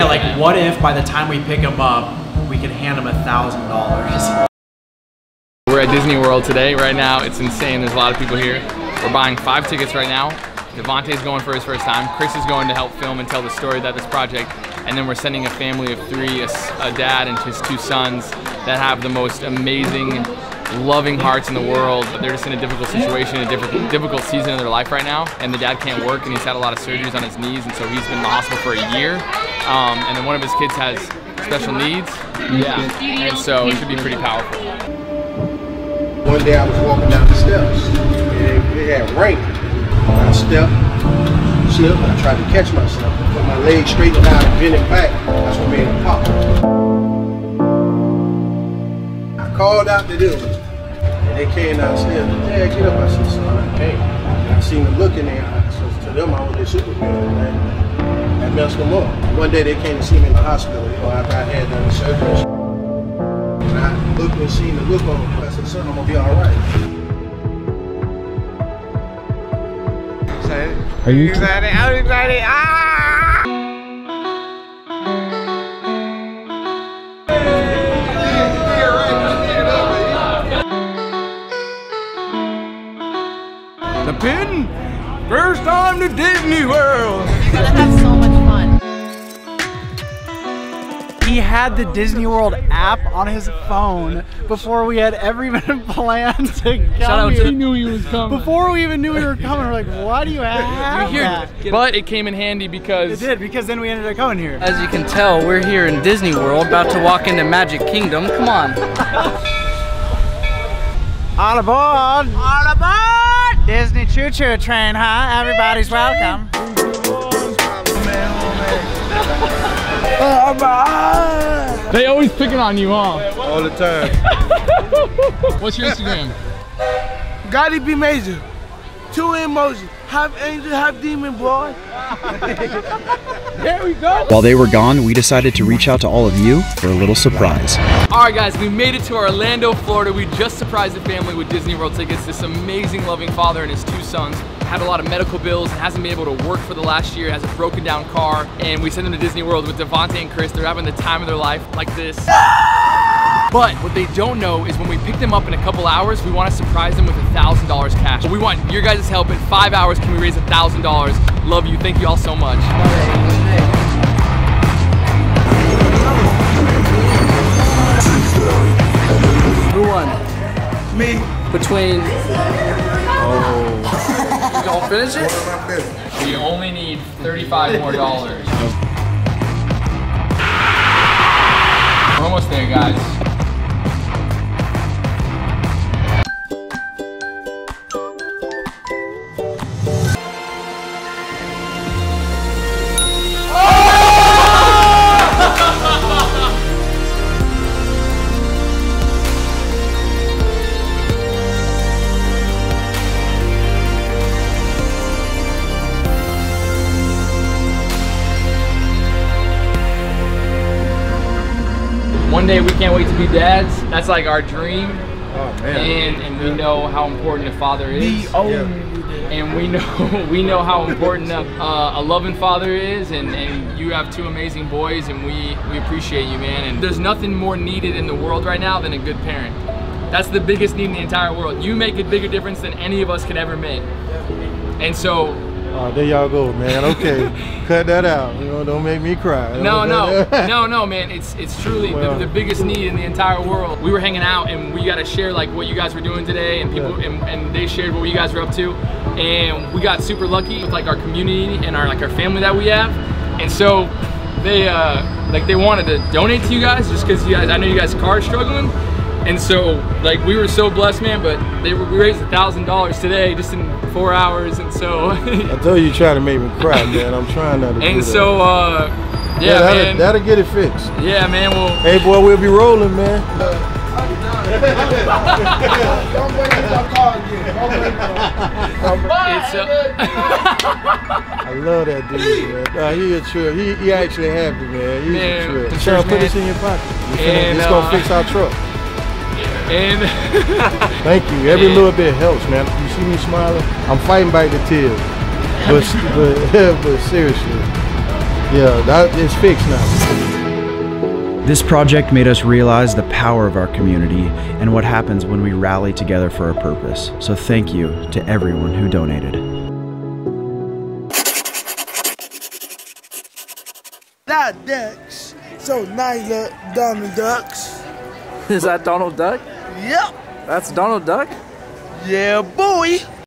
Yeah, like what if by the time we pick them up, we can hand them $1,000? We're at Disney World today. Right now, it's insane. There's a lot of people here. We're buying 5 tickets right now. Devontae's going for his first time. Chris is going to help film and tell the story about this project. And then we're sending a family of 3, a dad and his 2 sons that have the most amazing, loving hearts in the world. They're just in a difficult situation, a difficult season of their life right now. And the dad can't work and he's had a lot of surgeries on his knees, and so he's been in the hospital for a year. And then one of his kids has special needs. Yeah, and so it should be pretty powerful. One day I was walking down the steps and it had rain. I stepped, slipped, and I tried to catch myself. I put my legs straight out and bending back. That's what made it pop. I called out to them. They came downstairs. Dad, get up. I said, son, I can't. And I seen them look in their eyes. So to them, I was their superhero. And that messed them up. One day they came to see me in the hospital, you know, after I had done the surgery. And I looked and seen the look on them. I said, son, I'm gonna be all right. So, are you excited? I'm excited. Ah! The pin, first time to Disney World. You're gonna have so much fun. He had the Disney World app on his phone before we had ever even planned to come. Shout out here. He knew he was coming. Before we even knew we were coming, we're like, why do you have that? But it came in handy because... It did, because then we ended up coming here. As you can tell, we're here in Disney World, about to walk into Magic Kingdom. Come on. All aboard! All aboard! Disney choo-choo train, huh? Everybody's welcome. They always picking on you, huh? All the time. What's your Instagram? Ace B Major. 2 emojis. Half angel, half demon, boy. There we go. While they were gone, we decided to reach out to all of you for a little surprise. All right, guys, we made it to Orlando, Florida. We just surprised the family with Disney World tickets. This amazing, loving father and his 2 sons had a lot of medical bills, hasn't been able to work for the last year, has a broken down car, and we sent them to Disney World with Devontae and Chris. They're having the time of their life like this. But what they don't know is when we pick them up in a couple hours, we want to surprise them with $1,000 cash. We want your guys' help. In 5 hours, can we raise $1,000? Love you. Thank you all so much. Who won? Me. Between... Oh. You don't finish it? We only need $35 more. We're almost there, guys. One day we can't wait to be dads. That's like our dream. Oh, man. And we know how important a father is. And we know how important a loving father is. And you have 2 amazing boys, and we appreciate you, man. And there's nothing more needed in the world right now than a good parent. That's the biggest need in the entire world. You make a bigger difference than any of us could ever make. And so. Oh, there y'all go, man. Okay, cut that out. You know, don't make me cry. No, man. It's truly the biggest need in the entire world. We were hanging out, and we got to share like what you guys were doing today, and people, and they shared what you guys were up to, and we got super lucky with like our community and our family that we have, and so they wanted to donate to you guys just because you guys, I know you guys' car is struggling. And so, like, we were so blessed, man, but we raised $1,000 today just in 4 hours, and so... I told you, you're trying to make me cry, man. I'm trying not to And so, that. Yeah, man. That'll get it fixed. Yeah, man, well... Hey, boy, we'll be rolling, man. Don't break your car again. Don't break your car. I love that dude, man. He a trip. He actually happy, man. He's a trip. Sean, put this in your pocket. It's going to fix our truck. And thank you. Every little bit helps, man. You see me smiling? I'm fighting back the tears. But seriously, Yeah, that is fixed now. This project made us realize the power of our community and what happens when we rally together for a purpose. So thank you to everyone who donated. That ducks. So nice, look, Donald Ducks. Is that Donald Duck? Yep. That's Donald Duck? Yeah, boy.